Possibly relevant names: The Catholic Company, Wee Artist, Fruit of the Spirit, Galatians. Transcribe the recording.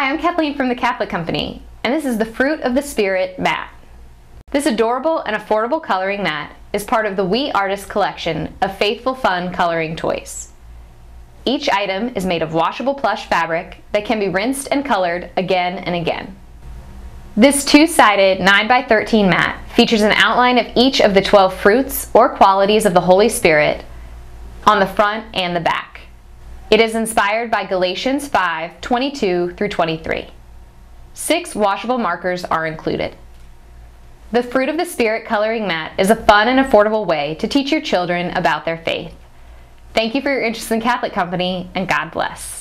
Hi, I'm Kathleen from The Catholic Company, and this is the Fruit of the Spirit mat. This adorable and affordable coloring mat is part of the Wee Artist collection of faithful fun coloring toys. Each item is made of washable plush fabric that can be rinsed and colored again and again. This two-sided 9x13 mat features an outline of each of the 12 fruits or qualities of the Holy Spirit on the front and the back. It is inspired by Galatians 5:22-23. 6 washable markers are included. The Fruit of the Spirit coloring mat is a fun and affordable way to teach your children about their faith. Thank you for your interest in Catholic Company, and God bless.